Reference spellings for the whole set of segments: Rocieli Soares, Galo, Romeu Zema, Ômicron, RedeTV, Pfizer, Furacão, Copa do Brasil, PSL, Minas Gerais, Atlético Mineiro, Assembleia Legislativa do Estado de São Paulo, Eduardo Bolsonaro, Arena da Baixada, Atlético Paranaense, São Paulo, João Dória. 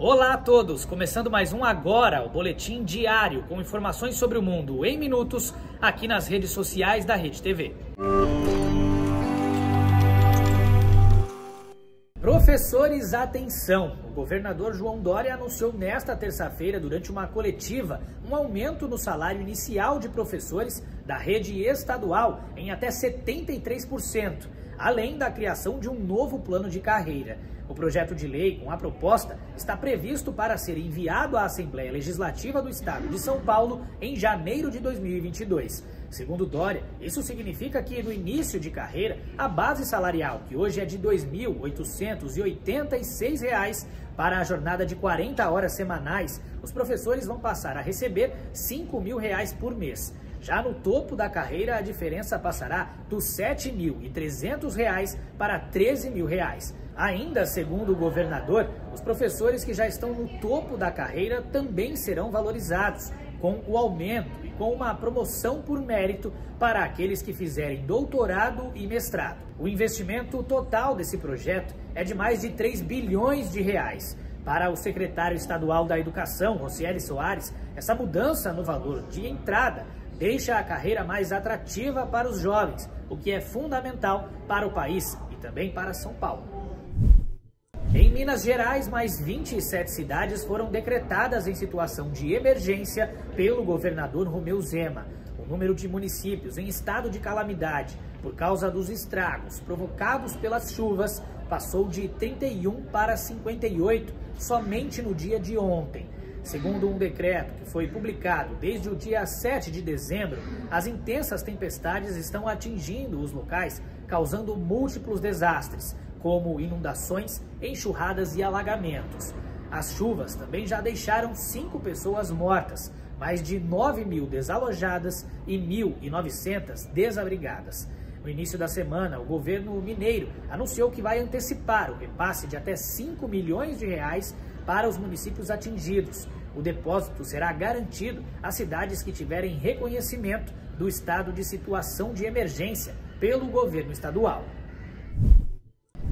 Olá a todos! Começando mais um Agora, o boletim diário com informações sobre o mundo em minutos, aqui nas redes sociais da Rede TV. Professores, atenção! O governador João Dória anunciou nesta terça-feira, durante uma coletiva, um aumento no salário inicial de professores da rede estadual em até 73%, além da criação de um novo plano de carreira. O projeto de lei com a proposta está previsto para ser enviado à Assembleia Legislativa do Estado de São Paulo em janeiro de 2022. Segundo Dória, isso significa que no início de carreira, a base salarial, que hoje é de R$ 2.886, para a jornada de 40 horas semanais, os professores vão passar a receber R$ 5.000 por mês. Já no topo da carreira, a diferença passará dos R$ 7.300 para R$ 13.000. Ainda, segundo o governador, os professores que já estão no topo da carreira também serão valorizados, com o aumento e com uma promoção por mérito para aqueles que fizerem doutorado e mestrado. O investimento total desse projeto é de mais de R$ 3 bilhões. Para o secretário estadual da Educação, Rocieli Soares, essa mudança no valor de entrada deixa a carreira mais atrativa para os jovens, o que é fundamental para o país e também para São Paulo. Em Minas Gerais, mais 27 cidades foram decretadas em situação de emergência pelo governador Romeu Zema. O número de municípios em estado de calamidade por causa dos estragos provocados pelas chuvas passou de 31 para 58 somente no dia de ontem. Segundo um decreto que foi publicado desde o dia 7 de dezembro, as intensas tempestades estão atingindo os locais, causando múltiplos desastres, como inundações, enxurradas e alagamentos. As chuvas também já deixaram 5 pessoas mortas, mais de 9.000 desalojadas e 1.900 desabrigadas. No início da semana, o governo mineiro anunciou que vai antecipar o repasse de até R$ 5 milhões para os municípios atingidos. O depósito será garantido às cidades que tiverem reconhecimento do estado de situação de emergência pelo governo estadual.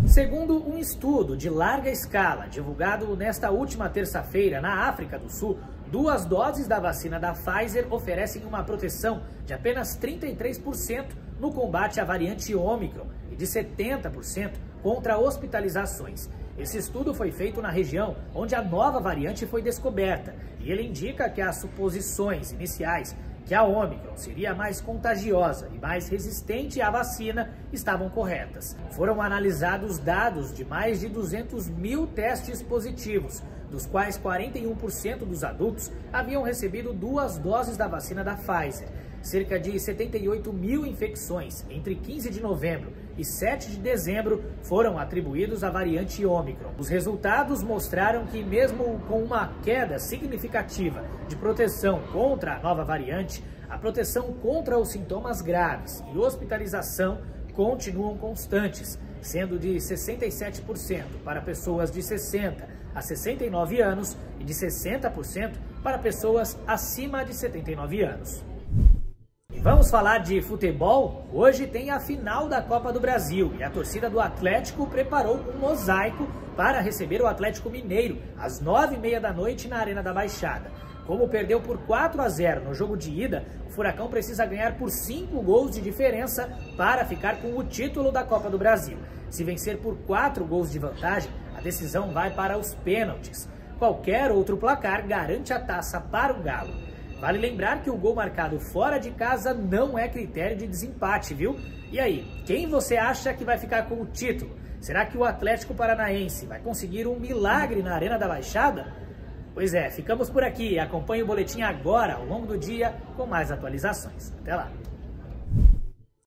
Segundo um estudo de larga escala divulgado nesta última terça-feira na África do Sul, 2 doses da vacina da Pfizer oferecem uma proteção de apenas 33% no combate à variante Ômicron e de 70% contra hospitalizações. Esse estudo foi feito na região onde a nova variante foi descoberta e ele indica que as suposições iniciais que a Ômicron seria mais contagiosa e mais resistente à vacina estavam corretas. Foram analisados dados de mais de 200.000 testes positivos, dos quais 41% dos adultos haviam recebido 2 doses da vacina da Pfizer. Cerca de 78.000 infecções entre 15 de novembro e 7 de dezembro foram atribuídos à variante Ômicron. Os resultados mostraram que, mesmo com uma queda significativa de proteção contra a nova variante, a proteção contra os sintomas graves e hospitalização continuam constantes, sendo de 67% para pessoas de 60 a 69 anos e de 60% para pessoas acima de 79 anos. Vamos falar de futebol? Hoje tem a final da Copa do Brasil e a torcida do Atlético preparou um mosaico para receber o Atlético Mineiro às 21h30 da noite na Arena da Baixada. Como perdeu por 4-0 no jogo de ida, o Furacão precisa ganhar por 5 gols de diferença para ficar com o título da Copa do Brasil. Se vencer por 4 gols de vantagem, a decisão vai para os pênaltis. Qualquer outro placar garante a taça para o Galo. Vale lembrar que o gol marcado fora de casa não é critério de desempate, viu? E aí, quem você acha que vai ficar com o título? Será que o Atlético Paranaense vai conseguir um milagre na Arena da Baixada? Pois é, ficamos por aqui. Acompanhe o boletim agora, ao longo do dia, com mais atualizações. Até lá!